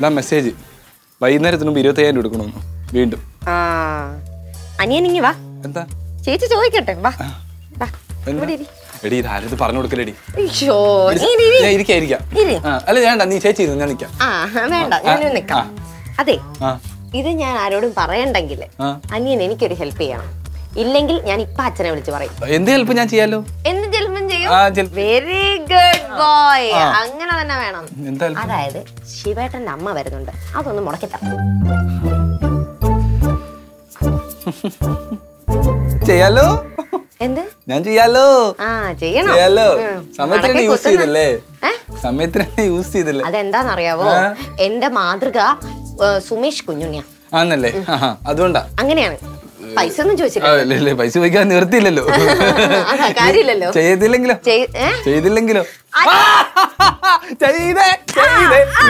ഇതാ മെസ്സേജ് വൈകുന്നേരത്തിന് മുമ്പ് 25000 എടുക്കണം വീണ്ടും. ആ അനിയൻ ഇങ്ങി വാ. എന്താ ചേച്ചി ചോദിക്കട്ടെ വാ വാ ഇവിടെ ഇരി. എടി ഇതാരത് പറഞ്ഞു കൊടുക്കലെടി. അയ്യോ ഞാൻ ഇരിക്കാം. ആ അല്ല വേണ്ട നീ ചേച്ചി ഇരുന്ന് ഞാൻ നിൽക്കാം. ആ വേണ്ട ഞാൻ നിൽക്കാം. അതെ ഇത് ഞാൻ ആരോടും പറയണ്ടെങ്കിൽ അനിയൻ എനിക്കൊരു ഹെൽപ്പ് ചെയ്യണം. ഇല്ലെങ്കിൽ ഞാൻ ഇപ്പൊ അച്ഛനെ വിളിച്ചു പറയും. എന്ത് ഹെൽപ്പ് ഞാൻ ചെയ്യാലോ? എന്ത് ഹെൽപ്പും ചെയ്യും. Very good boy. അങ്ങനെ തന്നെ വേണം. അതായത് ശിവേട്ടന്റെ അമ്മ വരുന്നുണ്ട്, അതൊന്ന് മുടക്കി തരണം. ചെയ്യാലോ? എന്ത് ഞാൻ ചെയ്യാലോ? ആ ചെയ്യണം. ചെയ്യാലോ. സമയത്തിന് യൂസ് ചെയ്തില്ലേ? സമയത്തിന് യൂസ് ചെയ്തില്ലേ? അതെന്താന്നറിയാവോ? എന്റെ മാതൃക സുമേഷ് കുഞ്ഞുണ്ണിയാ. ആന്നല്ലേ? അതുകൊണ്ടാ അങ്ങനെയാണ്. പൈസ ഒന്നും ചോദിച്ചില്ല. പൈസ ചോദിക്കാൻ നിർത്തിയില്ലല്ലോ. ചെയ്തില്ലെങ്കിലോ? ചെയ്തില്ലെങ്കിലോ? ചെയ്തേ.